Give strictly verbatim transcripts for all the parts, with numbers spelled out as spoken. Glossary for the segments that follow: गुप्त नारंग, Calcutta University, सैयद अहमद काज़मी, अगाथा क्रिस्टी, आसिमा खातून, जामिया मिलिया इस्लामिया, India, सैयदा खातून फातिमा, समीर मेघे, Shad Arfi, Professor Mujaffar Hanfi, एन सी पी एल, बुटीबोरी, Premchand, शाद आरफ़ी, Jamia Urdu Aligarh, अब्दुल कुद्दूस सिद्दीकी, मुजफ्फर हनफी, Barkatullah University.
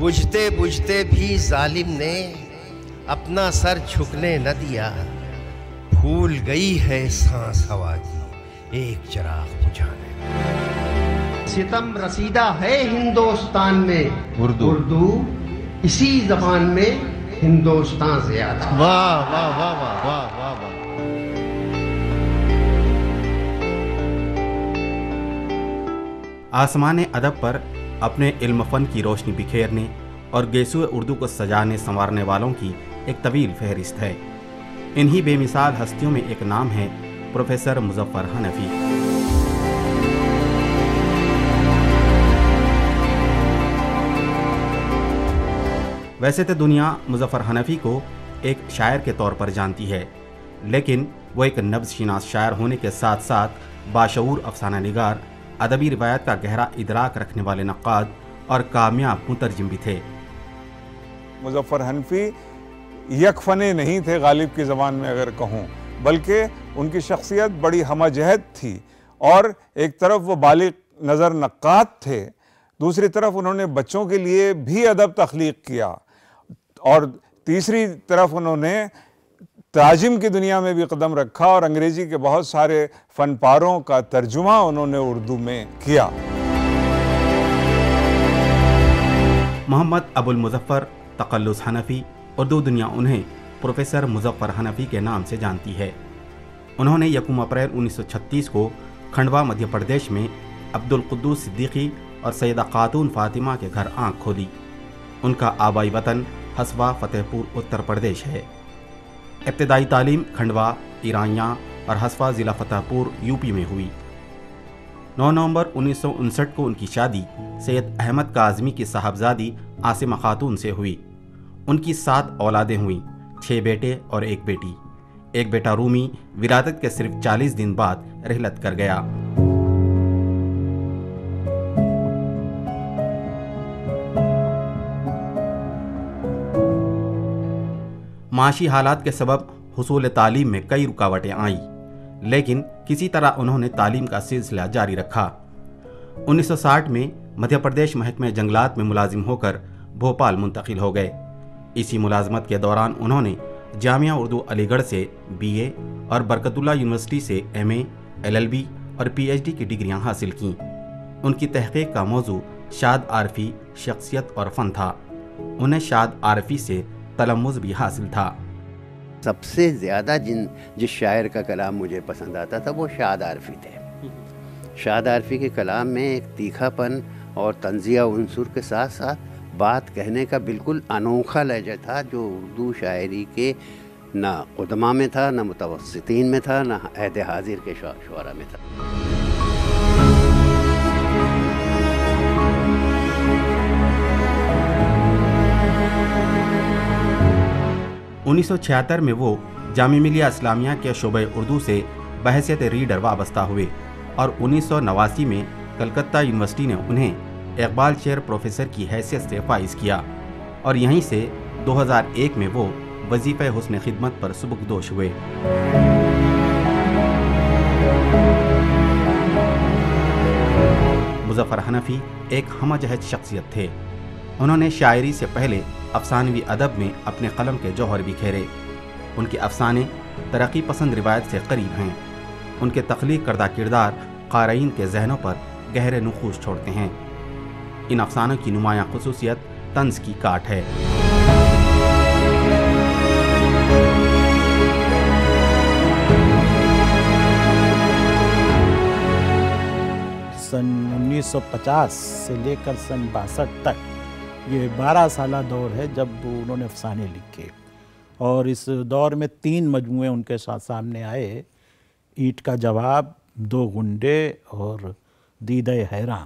बुझते बुझते भी जालिम ने अपना सर झुकने न दिया, भूल गई है सांस हवा की एक चिराग बुझाने। सितम रसीदा है हिंदुस्तान में उर्दू, उर्दू इसी जबान में हिंदुस्तान ज्यादा। वाह वाह वाह वाह वाह वाह वाह। आसमान अदब पर अपने इल्म फन की रोशनी बिखेरने और गेसुए उर्दू को सजाने संवारने वालों की एक तवील फहरिस्त है। इन्हीं बेमिसाल हस्तियों में एक नाम है प्रोफेसर मुजफ्फर हनफी। वैसे तो दुनिया मुजफ्फर हनफी को एक शायर के तौर पर जानती है, लेकिन वो एक नब्ज़शीनास शायर होने के साथ साथ बाशऊर अफसाना निगार, अदबी रिवायत का गहरा इदराक रखने वाले नक़ाद और कामयाब मुतरजिम भी थे। मुजफ्फर हनफी यकफने नहीं थे गालिब की ज़बान में अगर कहूँ, बल्कि उनकी शख्सियत बड़ी हमजहद थी। और एक तरफ वो बालिग नज़र नक़ाद थे, दूसरी तरफ उन्होंने बच्चों के लिए भी अदब तख्लीक किया, और तीसरी तरफ उन्होंने ताजिम की दुनिया में भी कदम रखा और अंग्रेज़ी के बहुत सारे फ़नपारों का तर्जुमा उन्होंने उर्दू में किया। मोहम्मद अबुल मुजफ्फर तक़ल्लुस हनफी, उर्दू दुनिया उन्हें प्रोफेसर मुजफ्फर हनफी के नाम से जानती है। उन्होंने यकम अप्रैल उन्नीस सौ छत्तीस को खंडवा मध्य प्रदेश में अब्दुल कुद्दूस सिद्दीकी और सैयदा खातून फातिमा के घर आंख खोली। उनका आबाई वतन हसवा फतेहपुर उत्तर प्रदेश है। इब्तदाई तालीम खंडवा, ईरानिया और हसवा ज़िला फतेहपुर यूपी में हुई। नौ नवंबर उन्नीस सौ उनसठ को उनकी शादी सैयद अहमद काज़मी की साहबजादी आसिमा खातून से हुई। उनकी सात औलादें हुईं, छः बेटे और एक बेटी। एक बेटा रूमी विरादत के सिर्फ चालीस दिन बाद रहलत कर गया। माशी हालात के सबब हुसूल तालीम में कई रुकावटें आईं, लेकिन किसी तरह उन्होंने तालीम का सिलसिला जारी रखा। उन्नीस सौ साठ में मध्य प्रदेश महकमे जंगलात में मुलाजिम होकर भोपाल मुंतकिल हो गए। इसी मुलाजमत के दौरान उन्होंने जामिया उर्दू अलीगढ़ से बीए और बरकतुल्ला यूनिवर्सिटी से एमए, एलएलबी और पीएचडी की डिग्रियां हासिल कीं। उनकी तहकीक का मौजू शाद आरफ़ी, शख्सियत और फ़न था। उन्हें शाद आरफ़ी से तलम्मुज़ भी हासिल था। सबसे ज़्यादा जिन जिस शायर का कलाम मुझे पसंद आता था वो शाद आरफ़ी थे। शाद आरफ़ी के कलाम में एक तीखापन और तंज़िया उन्सुर के साथ साथ बात कहने का बिल्कुल अनोखा लहजा था, जो उर्दू शायरी के ना क़ुदमा में था, ना मुतवस्सितीन में था, ना अहद हाजिर के शुआरा में था। उन्नीस सौ छिहत्तर में वो जामिया मिलिया इस्लामिया के शोबे उर्दू से बहैसियत रीडर वाबस्ता हुए और उन्नीस सौ नवासी में कलकत्ता यूनिवर्सिटी ने उन्हें इकबाल शेर प्रोफेसर की हैसियत से फाइज किया, और यहीं से दो हज़ार एक में वो वजीफ़े हुस्न खिदमत पर सुबकदोश हुए। मुजफ्फर हनफी एक हमजहत शख्सियत थे। उन्होंने शायरी से पहले अफसानवी अदब में अपने कलम के जौहर बिखेरे। उनके अफसाने तरक्की पसंद रिवायत से करीब हैं। उनके तख्लीक करदा किरदार क़ारीन के जहनों पर गहरे नखूस छोड़ते हैं। इन अफसानों की नुमाया खसूसियत तंज की काट है। सन उन्नीस सौ पचास से लेकर सन बासठ तक ये बारह साला दौर है जब उन्होंने अफसाने लिखे, और इस दौर में तीन मजमुए उनके साथ सामने आए, ईंट का जवाब, दो गुंडे और दीदे हैरां।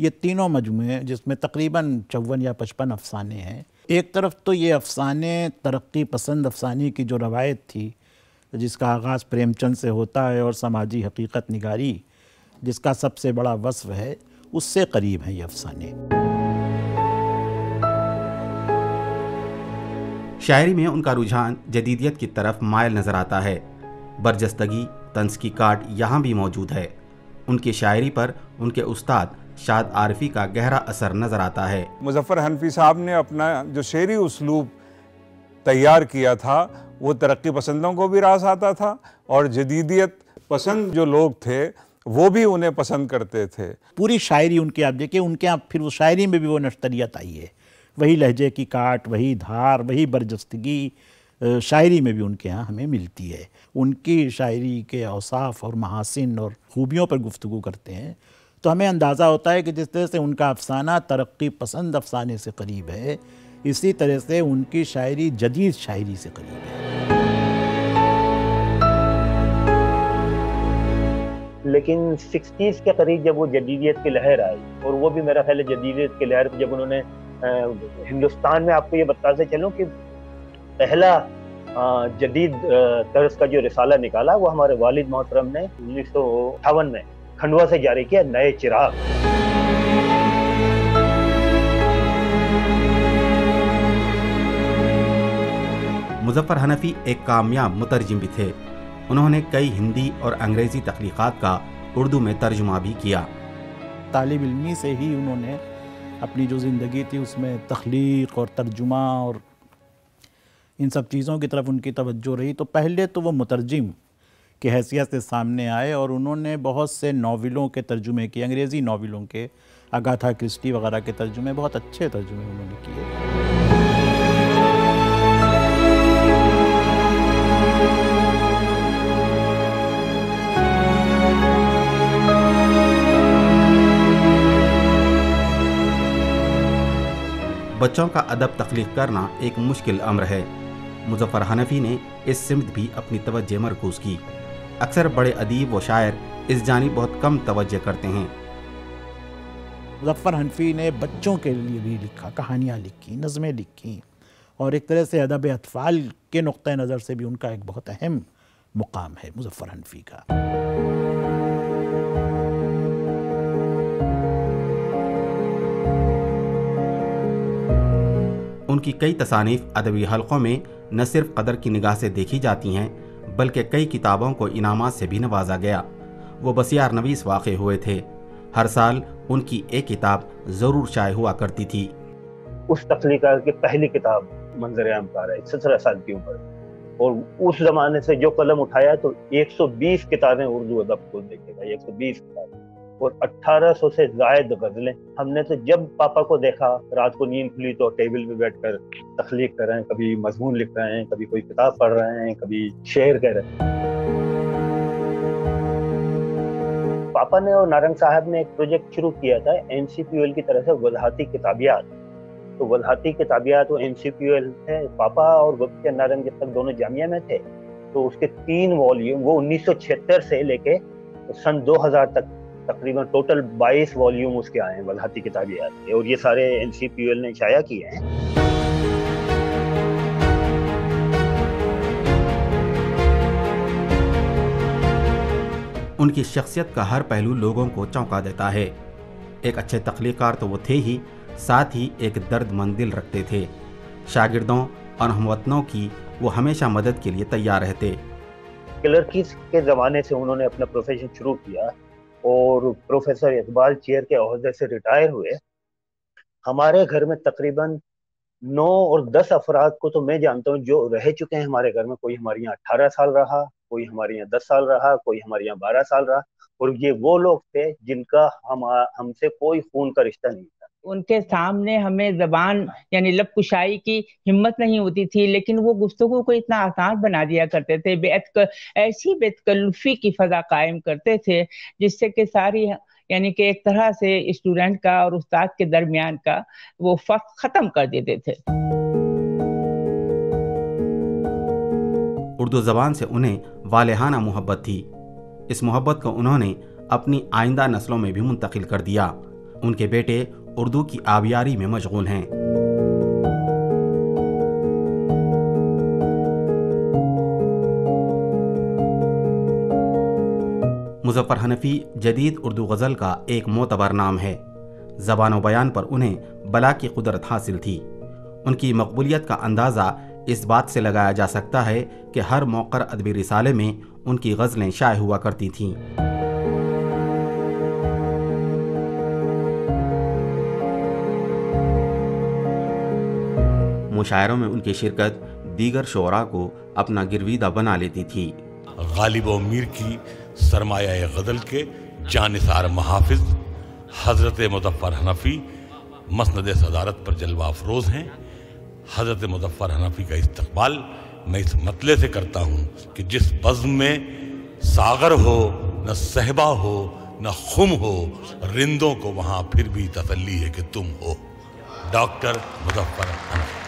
ये तीनों मजमुए जिसमें तकरीबन चौवन या पचपन अफसाने हैं। एक तरफ तो ये अफसाने तरक्की पसंद अफसानी की जो रवायत थी, जिसका आगाज़ प्रेमचंद से होता है और समाजी हकीकत निगारी जिसका सबसे बड़ा वस्फ है, उससे करीब हैं ये अफसाने। शायरी में उनका रुझान जदीदियत की तरफ मायल नज़र आता है। बरजस्तगी, तंज की काट यहाँ भी मौजूद है। उनकी शायरी पर उनके उस्ताद शाद आरफी का गहरा असर नज़र आता है। मुजफ्फ़र हनफी साहब ने अपना जो शेरी उसलूब तैयार किया था वो तरक्की पसंदों को भी रास आता था और जदीदियत पसंद जो लोग थे वो भी उन्हें पसंद करते थे। पूरी शायरी उनके आप देखिए, उनके यहाँ फिर वो शायरी में भी वो नश्तरियत आई है, वही लहजे की काट, वही धार, वही बरजस्तगी शायरी में भी उनके यहाँ हमें मिलती है। उनकी शायरी के अवसाफ और महासिन और खूबियों पर गुफ्तगू करते हैं तो हमें अंदाज़ा होता है कि जिस तरह से उनका अफसाना तरक्की पसंद अफसाने से करीब है, इसी तरह से उनकी शायरी जदीद शायरी से करीब है। लेकिन सिक्सटीज़ के करीब जब वो जदीदियत की लहर आई, और वो भी मेरा ख्याल है जदीदियत की लहर जब उन्होंने हिंदुस्तान में, आपको ये बताते चलूँ कि पहला जदीद तर्ज का जो रिसाला निकाला वो हमारे वालिद मोहतरम ने उन्नीस सौ अट्ठावन में खंडवा से जारी किया, नए चिराग। मुजफ्फ़र हनफी एक कामयाब मुतरजिम भी थे। उन्होंने कई हिंदी और अंग्रेज़ी तख्लीक़ात का उर्दू में तर्जुमा भी किया। तालिब इल्मी से ही उन्होंने अपनी जो ज़िंदगी थी उसमें तख्लीक़ और तर्जुमा और इन सब चीज़ों की तरफ उनकी तवज्जो रही। तो पहले तो वो मुतरजिम की हैसियत से सामने आए और उन्होंने बहुत से नावलों के तर्जुमे किए, अंग्रेज़ी नावलों के, अगाथा क्रिस्टी वगैरह के तर्जुमे, बहुत अच्छे तर्जुमे उन्होंने किए। बच्चों का अदब तख्लीक करना एक मुश्किल अम्र है। मुजफ्फ़र हनफी ने इस सिमत भी अपनी तवज्जो मरकूज़ की। अक्सर बड़े अदीब व शायर इस जानिब बहुत कम तवज्जो करते हैं। मुजफ्फ़र हनफी ने बच्चों के लिए भी लिखा, कहानियाँ लिखी, नज़में लिखी, और एक तरह से अदब अतफाल के नुक़्ते नज़र से भी उनका एक बहुत अहम मुकाम है मुजफ्फ़र हनफी का। उनकी कई तसानीफ अदबी हलकों में न सिर्फ कदर की निगाह से देखी जाती हैं बल्कि कई किताबों को इनामात से भी नवाजा गया। वो बसियार नवीस वाक़े हुए थे। हर साल उनकी एक किताब ज़रूर शाये हुआ करती थी। उस तख्लीक़ात की पहली किताब मंजर आम का है, सत्रह साल की उम्र, और उस ज़माने से जो कलम उठाया तो एक सौ बीस किताबें उर्दू अदब को देखेगा, एक सौ बीस किताबें और अठारह सौ से जायद गज़लें। हमने तो जब पापा को देखा रात को नींद खुली तो टेबल पे बैठकर तख्लीक कर रहे हैं, कभी मजमून लिख रहे हैं, कभी कोई किताब पढ़ रहे हैं, कभी शेर कह रहे हैं। पापा ने और नारंग साहब ने एक प्रोजेक्ट शुरू किया था एन सी पी एल की तरफ से, वजहाती किताबियात। तो वजहाती किताबियात वो एन सी पी एल थे, पापा और गुप्त नारंग जब तक दोनों जामिया में थे तो उसके तीन वॉल्यूम, वो उन्नीस सौ छिहत्तर से लेके सन दो हज़ार तक तकरीबन टोटल बाईस वॉल्यूम उसके आए हैं वजहाती किताबियात के, और ये सारे एन सी पी एल ने शाया किए हैं। उनकी शख्सियत का हर पहलू लोगों को चौंका देता है। एक अच्छे तख्लीकार तो वो थे ही, साथ ही एक दर्दमंद दिल रखते थे। शागिर्दों और हमवतनों की वो हमेशा मदद के लिए तैयार रहते। क्लर्की के ज़माने से उन्होंने अपना प्रोफेशन शुरू किया और प्रोफेसर इकबाल चेयर के अहदे से रिटायर हुए। हमारे घर में तकरीबन नौ और दस अफराद को तो मैं जानता हूँ जो रह चुके हैं हमारे घर में। कोई हमारे यहाँ अट्ठारह साल रहा, कोई हमारे यहाँ दस साल रहा, कोई हमारे यहाँ बारह साल रहा, और ये वो लोग थे जिनका हम हमसे कोई खून का रिश्ता नहीं था। उनके सामने हमें जबान यानी लब कुशाई की हिम्मत नहीं होती थी, लेकिन वो गुफ्तगू को इतना आसान बना दिया करते थे, बेअत ऐसी बेतकल्लुफी की फ़ज़ा कायम करते थे जिससे कि सारी यानी कि एक तरह से स्टूडेंट का और उस्ताद के दरमियान का वो फ़र्क ख़त्म कर देते थे। उर्दू ज़बान से उन्हें वालेहाना मोहब्बत थी। इस मोहब्बत को उन्होंने अपनी आइंदा नस्लों में भी मुंतकिल कर दिया। उनके बेटे उर्दू की आबियारी में मशगूल हैं। मुजफ्फ़र हनफी जदीद उर्दू गज़ल का एक मोतबर नाम है। ज़बान व बयान पर उन्हें बला की कुदरत हासिल थी। उनकी मकबूलियत का अंदाज़ा इस बात से लगाया जा सकता है कि हर मौक़र अदबी रिसाले में उनकी गज़लें शाये हुआ करती थीं। मुशायरों में उनकी शिरकत दीगर शोरा को अपना गिरवीदा बना लेती थी। गालिब व मीर की सरमाया गज़ल के जानिसार महाफिज हज़रत मुजफ्फर हनफ़ी मसनद सदारत पर जलवा अफरोज़ हैं। हज़रत मुजफ्फर हनफ़ी का इस्तक़बाल मैं इस मतले से करता हूँ कि जिस बज़्म में सागर हो न सहबा हो न खुम हो, रिंदों को वहाँ फिर भी तसल्ली है कि तुम हो। डॉक्टर मुजफ्फर हनफ़ी।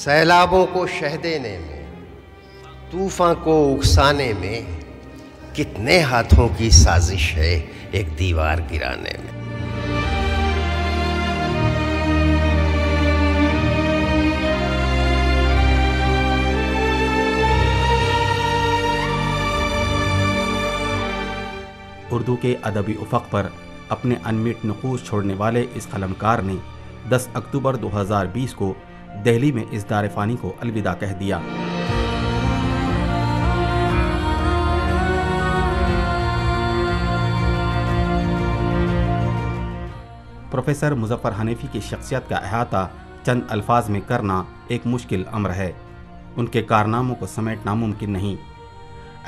सैलाबों को शह देने में, तूफ़ान को उकसाने में कितने हाथों की साजिश है एक दीवार गिराने में। उर्दू के अदबी उफ़क़ पर अपने अनमिट नक़ूस छोड़ने वाले इस क़लमकार ने दस अक्टूबर दो हज़ार बीस को दिल्ली में इस दार फ़ानी को अलविदा कह दिया। प्रोफेसर मुजफ्फ़र हनफ़ी की शख्सियत का अहाता चंद अल्फाज में करना एक मुश्किल अम्र है। उनके कारनामों को समेटना मुमकिन नहीं।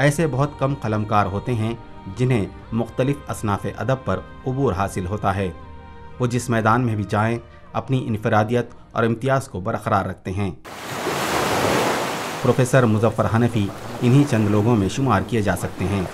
ऐसे बहुत कम क़लमकार होते हैं जिन्हें मुख्तलिफ असनाफ़ अदब पर अबूर हासिल होता है। वो जिस मैदान में भी जाएं अपनी इनफरादियत और इम्तियाज़ को बरकरार रखते हैं। प्रोफेसर मुजफ्फ़र हनफ़ी इन्हीं चंद लोगों में शुमार किए जा सकते हैं।